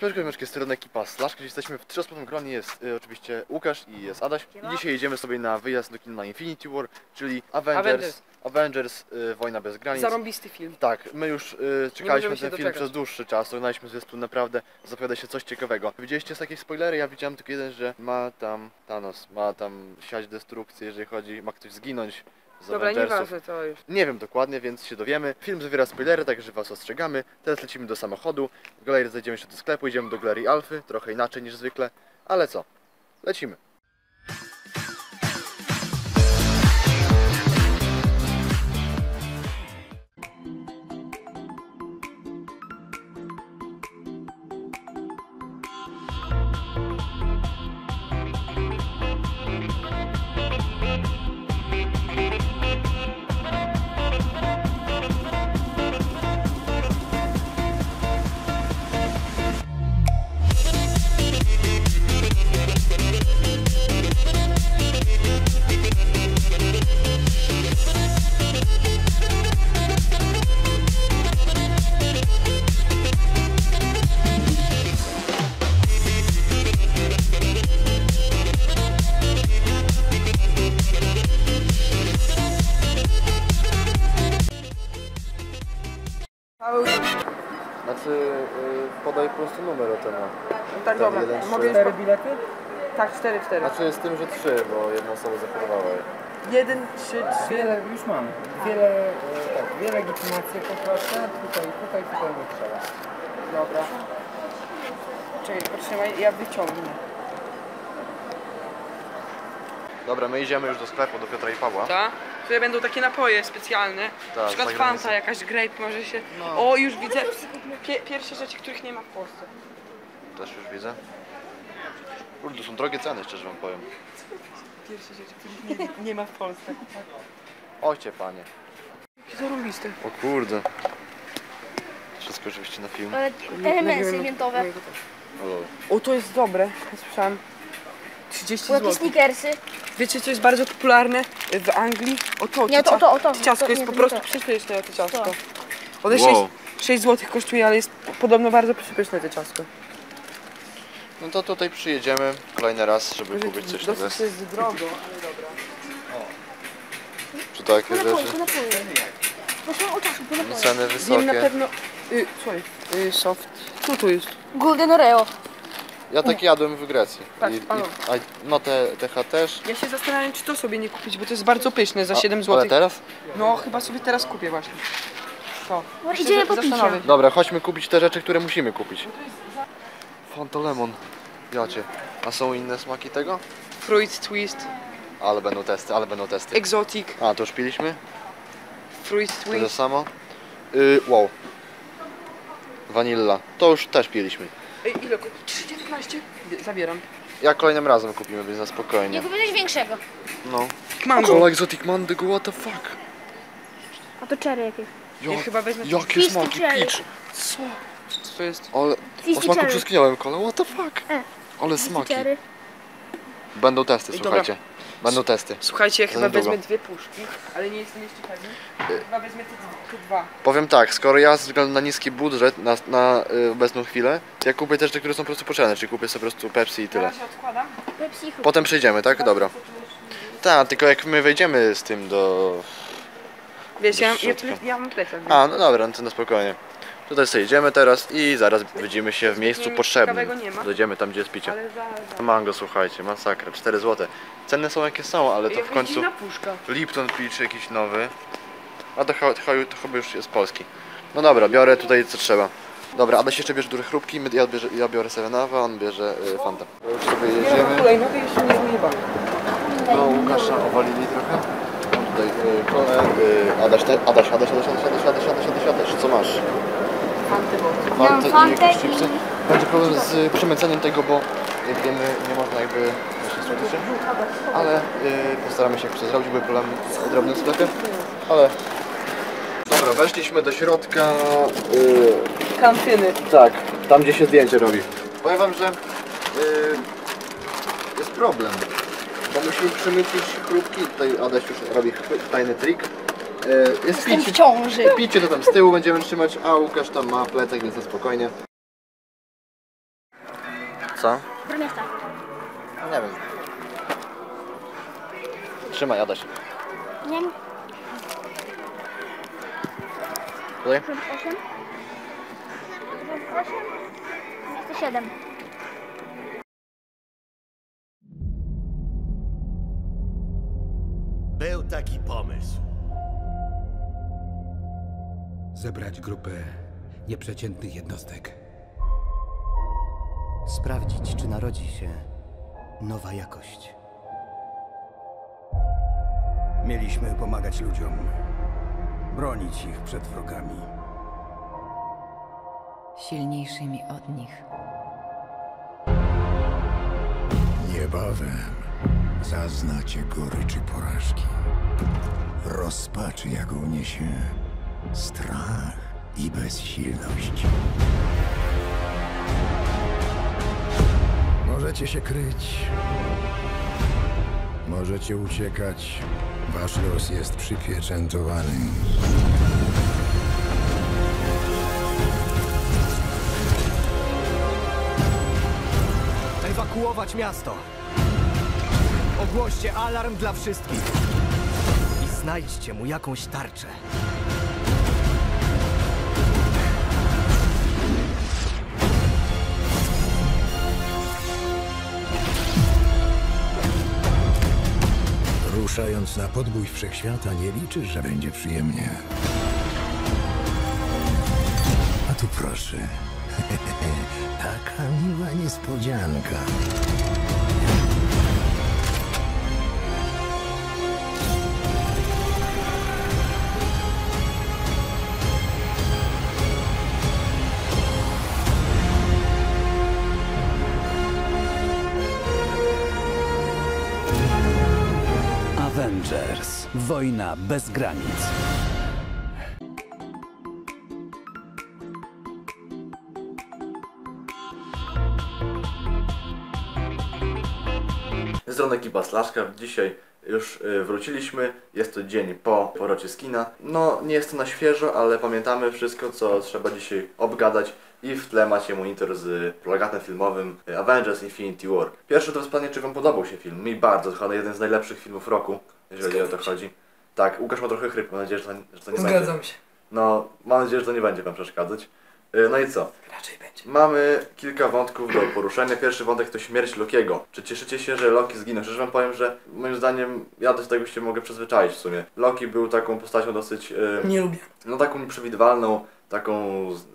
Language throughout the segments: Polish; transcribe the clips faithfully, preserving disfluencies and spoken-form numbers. Cześć, z strony ekipa Slash-Kraft. Jesteśmy w trzyosobowym gronie, jest y, oczywiście Łukasz i jest Adaś. I dzisiaj jedziemy sobie na wyjazd do kina na Infinity War, czyli Avengers, Avengers, Avengers y, Wojna bez granic. Zarąbisty film. Tak, my już y, czekaliśmy na ten film doczekać. przez dłuższy czas, oglądaliśmy sobie tu naprawdę, zapowiada się coś ciekawego. Widzieliście jakieś spoilery? Ja widziałem tylko jeden, że ma tam Thanos, ma tam siać destrukcję, jeżeli chodzi, ma ktoś zginąć. Dobra, nie ważne to już. Nie wiem dokładnie, więc się dowiemy. Film zawiera spoilery, także was ostrzegamy. Teraz lecimy do samochodu. W galerii zajdziemy się do sklepu, idziemy do galerii Alfy. Trochę inaczej niż zwykle, ale co? Lecimy. Podaj po prostu numer o temat. Tak, dobra. Mogę cztery bilety? Tak, cztery, cztery. A co jest z tym, że trzy, bo jedna osoba zaparowała je. Jeden, trzy, trzy. Wiele, już mam. Wiele, tak, dwie legitymacje poproszę. Tutaj, tutaj, tutaj nie trzeba. Dobra. Czyli potrzymaj, ja wyciągnę. Dobra, my idziemy już do sklepu, do Piotra i Pawła. Tak? Tutaj będą takie napoje specjalne. Ta, na przykład Fanta, jakaś grape może się... No. O, już widzę Pie pierwsze rzeczy, których nie ma w Polsce. Też już widzę. Kurde, są drogie ceny, szczerze wam powiem. Pierwsze rzeczy, których nie, nie ma w Polsce. Ocie, panie. Jakie zarobiste. O kurde. Wszystko oczywiście na film. Ale elementy segmentowe. O, to jest dobre, słyszałem. trzydzieści złotych. Snickersy. Wiecie, co jest bardzo popularne w Anglii? Oto, nie, to, to, to, to, to ciasto to, jest nie, to, po prostu przepyszne to ciasto. Ono jest wow. sześć złotych kosztuje, ale jest podobno bardzo przepyszne to ciasto. No to tutaj przyjedziemy kolejny raz, żeby Wiesz, kupić coś takiego. To jest drogo, ale dobra. O. Czy takie po rzeczy? Po napoje, po napoje. Ceny wysokie. Wiem na pewno... Y, słuchaj, y, soft. Co to jest? Golden Oreo. Ja tak nie. jadłem w Grecji. Tak, I, i, a, no te, te H też. Ja się zastanawiam, czy to sobie nie kupić, bo to jest bardzo pyszne za siedem złotych. Ale teraz? No chyba sobie teraz kupię właśnie. To. No, idziemy po picie. Dobra, chodźmy kupić te rzeczy, które musimy kupić. Fanta lemon. Jacie. A są inne smaki tego? Fruit twist. Ale będą testy, ale będą testy. Exotic. A, to już piliśmy? Fruit twist. To samo. Y, wow. Vanilla. To już też piliśmy. Ej, ile kupisz? trzydzieści dziewiętnaście? Zabieram. Ja kolejnym razem kupimy, więc na spokojnie. Nie kupiłeś większego. No. Mango. O, exotic mango, what the fuck? A to cherry jakie? Ja, ja chyba wezmę... Jakie smaki, peach. Co? Co to jest? Ale... O smaku przeskniałem kolę, what the fuck? E. Ale smaki. Cherry. Będą testy, Ej, słuchajcie. Będą testy. Słuchajcie, ja chyba wezmę dwie puszki, ale nie jestem jeszcze pewien. Chyba wezmę te dwa. Powiem tak, skoro ja ze względu na niski budżet na, na y, obecną chwilę, ja kupię też te, które są po prostu potrzebne, czyli kupię sobie po prostu Pepsi i tyle. Ja się odkładam. Pepsi. Potem przejdziemy, tak? Dobra. Tak, tylko jak my wejdziemy z tym do... Wiesz, do ja, ja, ja mam plecak. A, no dobra, no to na spokojnie. Tutaj sobie idziemy teraz i zaraz widzimy się w miejscu potrzebnym. Dojdziemy tam, gdzie jest picie. Mango, słuchajcie, masakra, cztery złote. Ceny są jakie są, ale to w końcu... Lipton pić jakiś nowy. A to chyba już jest polski. No dobra, biorę tutaj co trzeba. Dobra, Adaś jeszcze bierze duże chrupki, ja, bierze, ja biorę Sevenawa, on bierze y, Fanta. Już sobie jedziemy. Kolejnowy jeszcze nie zjeba. No, Łukasza owalili trochę. Tutaj y, kolę. Y, Adaś, Adaś, Adaś, Adaś, Adaś, Adaś, Adaś, Adaś, Adaś, co masz? Fantę, Fantę i chipsy. Będzie problem z przemycaniem tego, bo jak wiemy, nie można jakby naszych słodyczy, ale yy, postaramy się jakoś zrobić, były problemy z drobnym sklepem, ale... Dobra, weszliśmy do środka... Yy... kantyny. Tak, tam gdzie się zdjęcie robi. Powiem wam, że yy, jest problem, bo musimy przemycić chrupki, tutaj Adaś już robi tajny trik. Jest picie. Picie to tam z tyłu będziemy trzymać, a Łukasz tam ma plecak, więc na spokojnie. Co? Broniasta. Nie wiem. Trzymaj, Adaś. Nie. Tutaj? osiem. osiem. siedem. Był taki pomysł. Zebrać grupę nieprzeciętnych jednostek. Sprawdzić, czy narodzi się nowa jakość. Mieliśmy pomagać ludziom. Bronić ich przed wrogami. Silniejszymi od nich. Niebawem zaznacie goryczy porażki. Rozpaczy, jak uniesie strach i bezsilność. Możecie się kryć. Możecie uciekać. Wasz los jest przypieczętowany. Ewakuować miasto. Ogłoście alarm dla wszystkich. I znajdźcie mu jakąś tarczę. Ruszając na podbój wszechświata, nie liczysz, że będzie przyjemnie. A tu proszę. Taka miła niespodzianka. Avengers. Wojna bez granic. Z strony ekipa Slash-Kraft. Dzisiaj już wróciliśmy. Jest to dzień po powrocie z kina. No, nie jest to na świeżo, ale pamiętamy wszystko, co trzeba dzisiaj obgadać. I w tle macie monitor z plakatem filmowym Avengers Infinity War. Pierwsze to pytanie, czy wam podobał się film? Mi bardzo, to chyba jeden z najlepszych filmów roku, jeżeli Zgadzam o to się. chodzi. Tak, Łukasz ma trochę chryp, mam nadzieję, że to, że to nie Zgadzam będzie. Zgadzam się. No, mam nadzieję, że to nie będzie wam przeszkadzać. No i co? Raczej będzie. Mamy kilka wątków do poruszenia. Pierwszy wątek to śmierć Lokiego. Czy cieszycie się, że Loki zginął? Szczerze wam powiem, że moim zdaniem ja do tego się mogę przyzwyczaić w sumie. Loki był taką postacią dosyć... Yy, nie lubię. No taką nieprzewidywalną. Taką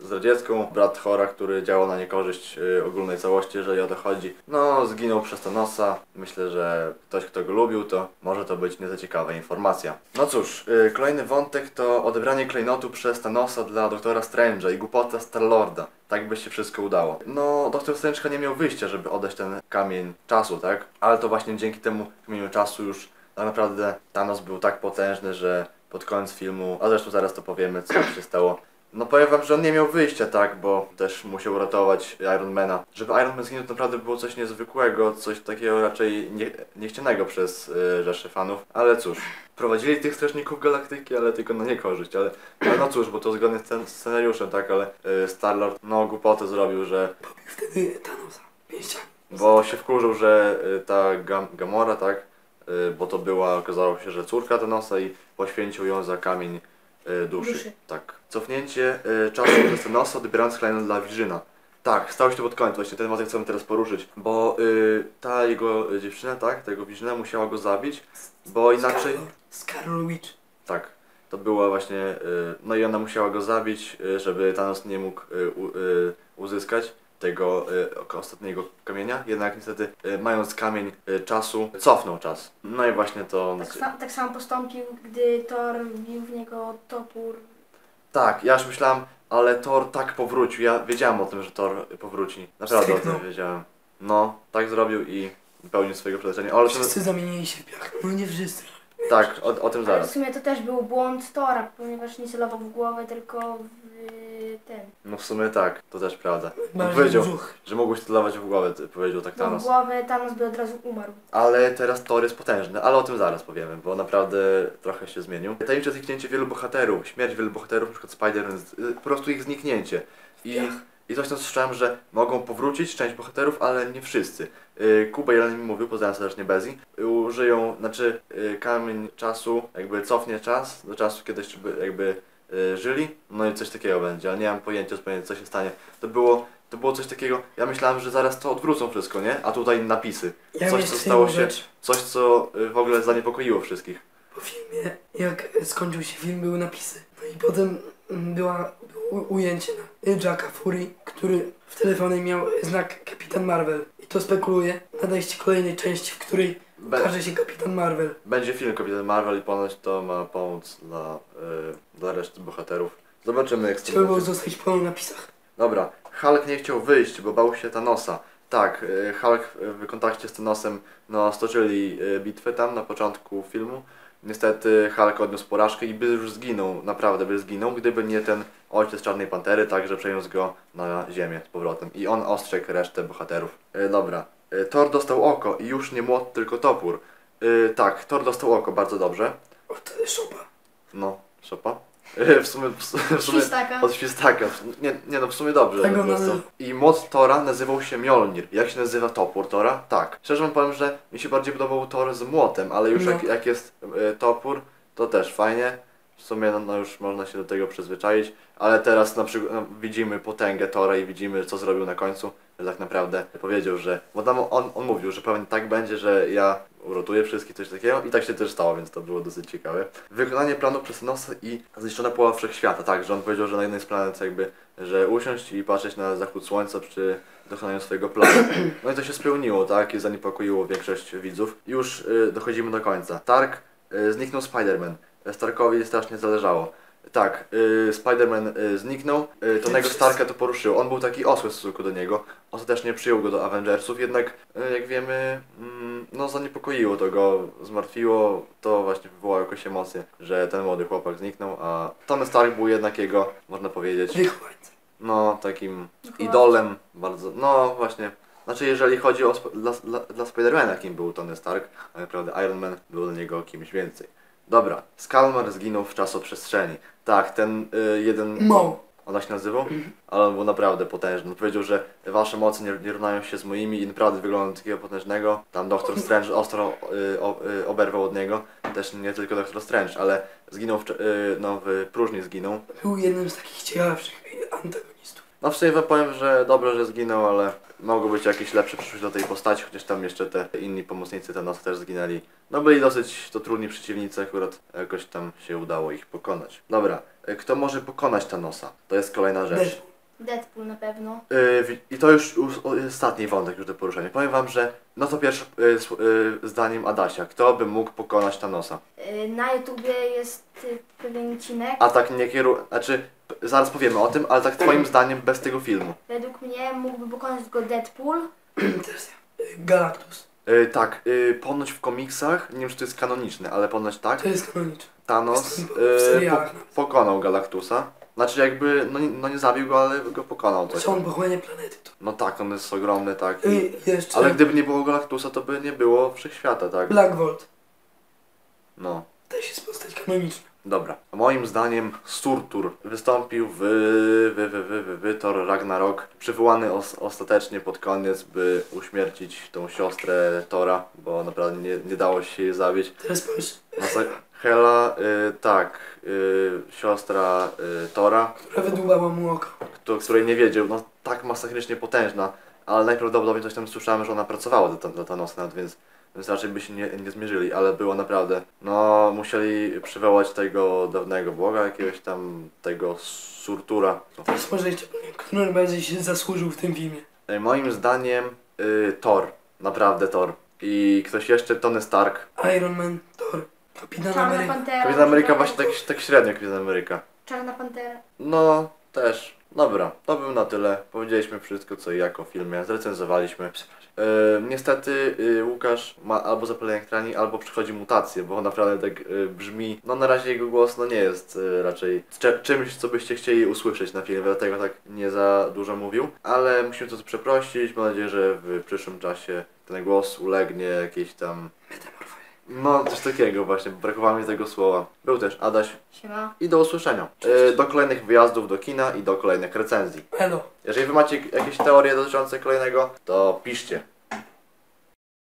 zdradziecką, brat Thora, który działał na niekorzyść y, ogólnej całości, jeżeli o to chodzi. No, zginął przez Thanosa. Myślę, że ktoś, kto go lubił, to może to być nie za ciekawa informacja. No cóż, y, kolejny wątek to odebranie klejnotu przez Thanosa dla Doktora Strange'a i głupota Starlorda. Tak by się wszystko udało. No, Doktor Strange'ka nie miał wyjścia, żeby odejść ten kamień czasu, tak? Ale to właśnie dzięki temu kamieniu czasu już tak naprawdę Thanos był tak potężny, że pod koniec filmu, a zresztą zaraz to powiemy, co się stało. No powiem wam, że on nie miał wyjścia, tak, bo też musiał uratować Iron Mana. Żeby Iron Man zginął, to naprawdę było coś niezwykłego, coś takiego raczej nie, niechcianego przez y, rzeszę fanów. Ale cóż, prowadzili tych strażników galaktyki, ale tylko na niekorzyść, ale no, no cóż, bo to zgodnie z scenariuszem, tak, ale y, Starlord no głupotę zrobił, że... Pobił wtedy Thanosa, pięściami. Bo się wkurzył, że y, ta Gam Gamora, tak, y, bo to była, okazało się, że córka Thanosa i poświęcił ją za kamień Duszy. duszy. Tak. Cofnięcie y, czasu przez Thanosa, odbierając klejnot dla Visiona. Tak, stało się to pod koniec. Właśnie ten wątek chcemy teraz poruszyć, bo y, ta jego dziewczyna, tak, tego Visiona musiała go zabić, bo inaczej... Scarlet Witch. Tak, to była właśnie... Y, no i ona musiała go zabić, y, żeby Thanos nie mógł y, y, uzyskać tego y, ostatniego kamienia. Jednak niestety, y, mając kamień y, czasu, cofnął czas. No i właśnie to... Tak, sa tak samo postąpił, gdy Thor wbił w niego topór. Tak, ja już myślałem, ale Thor tak powrócił. Ja wiedziałem o tym, że Thor powróci. Naprawdę Stryknął. o tym wiedziałem. No, tak zrobił i pełnił swojego przeznaczenia. Ale wszyscy ten... zamienili się w piach. No nie wszyscy. Tak, o, o tym zaraz. Ale w sumie to też był błąd Thora, ponieważ nie celował w głowę, tylko w ten. No w sumie tak, to też prawda. On powiedział, że mógłbyś celować w głowę, powiedział tak Thanos. No w głowę Thanos by od razu umarł. Ale teraz Thor jest potężny, ale o tym zaraz powiemy, bo naprawdę trochę się zmienił. Tajemnicze zniknięcie wielu bohaterów, śmierć wielu bohaterów, np. Spider-Man, po prostu ich zniknięcie. I I coś tam słyszałem, że mogą powrócić część bohaterów, ale nie wszyscy. Kuba Jelen mi mówił, pozdrawiam serdecznie Bezi, użyją, znaczy kamień czasu, jakby cofnie czas do czasu, kiedy jeszcze jakby żyli, no i coś takiego będzie, ale nie mam pojęcia zupełnie, co się stanie. To było, to było coś takiego, ja myślałem, że zaraz to odwrócą wszystko, nie? A tutaj napisy, coś co stało się, coś co w ogóle zaniepokoiło wszystkich. Po filmie, jak skończył się film, były napisy, no i potem była, było ujęcie na Jacka Fury, który w telefonie miał znak Captain Marvel. To spekuluje nadejście kolejnej części, w której okaże się Kapitan Marvel. Będzie film Kapitan Marvel i ponoć to ma pomóc dla, yy, dla reszty bohaterów. Zobaczymy, jak chciałby był zostać po napisach. Dobra, Hulk nie chciał wyjść, bo bał się Thanosa. Tak, yy, Hulk w kontakcie z Thanosem no, stoczyli yy, bitwę tam na początku filmu. Niestety Hulk odniósł porażkę i by już zginął, naprawdę by zginął, gdyby nie ten ojciec Czarnej Pantery, także przeniósł go na ziemię z powrotem. I on ostrzegł resztę bohaterów. E, dobra. E, Thor dostał oko i już nie młot, tylko topór. E, tak, Thor dostał oko, bardzo dobrze. Od Szopa. No, Szopa. E, w sumie... W, w sumie świstaka. Od świstaka. Nie, nie no, w sumie dobrze. Tak nazy... I młot Thora nazywał się Mjolnir. Jak się nazywa topór Thora? Tak. Szczerze wam powiem, że mi się bardziej podobał Thor z młotem, ale już no. jak, jak jest e, topór, to też fajnie. W sumie no, no już można się do tego przyzwyczaić, ale teraz na przykład no, widzimy potęgę Thora i widzimy, co zrobił na końcu. Tak naprawdę powiedział, że... Bo tam on, on mówił, że pewnie tak będzie, że ja urotuję wszystkich, coś takiego. I tak się też stało, więc to było dosyć ciekawe. Wykonanie planów przez Thanosa i zniszczona połowa wszechświata. Tak, że on powiedział, że na jednej z planet jakby, że usiąść i patrzeć na zachód słońca przy dokonaniu swojego planu. No i to się spełniło, tak? I zaniepokoiło większość widzów. Już y, dochodzimy do końca. Stark, y, zniknął Spider-Man. Starkowi strasznie zależało. Tak, y, Spider-Man y, zniknął, y, Tonego Starka to poruszyło. On był taki osły w stosunku do niego. Ostatecznie przyjął go do Avengersów, jednak y, jak wiemy, mm, no zaniepokoiło to go, zmartwiło. To właśnie wywołało jakoś emocje, że ten młody chłopak zniknął, a Tony Stark był jednak jego, można powiedzieć, no takim idolem bardzo, no właśnie. Znaczy, jeżeli chodzi o, dla, dla, dla Spider-Mana kim był Tony Stark, a naprawdę Iron Man był dla niego kimś więcej. Dobra, Skalmar zginął w czasoprzestrzeni. Tak, ten y, jeden... Mo. Ona się nazywał? Mm. Ale on był naprawdę potężny. On powiedział, że wasze mocy nie, nie równają się z moimi i naprawdę wygląda takiego potężnego. Tam Doctor Strange ostro y, o, y, oberwał od niego. Też nie tylko Doctor Strange, ale zginął w, y, no, w próżni zginął. Był jednym z takich ciekawszych antagonistów. No w sumie powiem, że dobrze, że zginął, ale mogło być jakieś lepsze przyszłość do tej postaci, chociaż tam jeszcze te inni pomocnicy Thanosa też zginęli. No byli dosyć to trudni przeciwnicy, akurat jakoś tam się udało ich pokonać. Dobra, kto może pokonać Thanosa? To jest kolejna rzecz. Deadpool na pewno. Yy, I to już ostatni wątek już do poruszenia. Powiem wam, że no to pierwsze yy, yy, zdaniem Adasia. Kto by mógł pokonać Thanosa? Yy, na YouTubie jest yy, pewien odcinek. A tak nie kieruję, znaczy zaraz powiemy o tym, ale tak twoim zdaniem bez tego filmu. Według mnie mógłby pokonać go Deadpool. Galactus. Yy, tak, yy, ponoć w komiksach, nie wiem czy to jest kanoniczne, ale ponoć tak. To jest kanoniczne. Thanos yy, po, pokonał Galactusa. Znaczy jakby, no, no nie zabił go, ale go pokonał. Coś. Co on pochłania planety to. No tak, on jest ogromny, tak. I, I jeszcze... Ale gdyby nie było Galactusa, to by nie było wszechświata, tak. Black Bolt. No. Też jest postać kanoniczna. Dobra. Moim zdaniem Surtur wystąpił w, w, w, w, w Thor Ragnarok, przywołany os, ostatecznie pod koniec, by uśmiercić tą siostrę Thora, bo naprawdę nie, nie dało się jej zabić. Teraz powiesz. Hela, y, tak, y, siostra y, Thora. Która wydłubała mu oko. Kto, której nie wiedział, no tak masakrycznie potężna, ale najprawdopodobniej coś tam słyszałem, że ona pracowała dla, dla Thanosa, więc... Więc raczej by się nie, nie zmierzyli, ale było naprawdę, no musieli przywołać tego dawnego boga, jakiegoś tam, tego Surtura. Teraz może jeszcze, kto najbardziej się zasłużył w tym filmie? Moim zdaniem y, Thor, naprawdę Thor. I ktoś jeszcze, Tony Stark. Iron Man, Thor, Kapitan Ameryka. Pantera, Kapitan Ameryka właśnie tak, tak średnio Kapitan Ameryka. Czarna Pantera. No, też. Dobra, to był na tyle. Powiedzieliśmy wszystko co i jak o filmie, zrecenzowaliśmy. Yy, niestety yy, Łukasz ma albo zapalenie krtani, albo przychodzi mutację, bo naprawdę tak yy, brzmi. No na razie jego głos no nie jest yy, raczej czymś, co byście chcieli usłyszeć na filmie, dlatego tak nie za dużo mówił. Ale musimy to przeprosić, mam nadzieję, że w przyszłym czasie ten głos ulegnie jakiejś tam... No, coś takiego właśnie, brakowało mi tego słowa. Był też Adaś. Siema. I do usłyszenia. Yy, do kolejnych wyjazdów do kina i do kolejnych recenzji. Hello. Jeżeli wy macie jakieś teorie dotyczące kolejnego, to piszcie.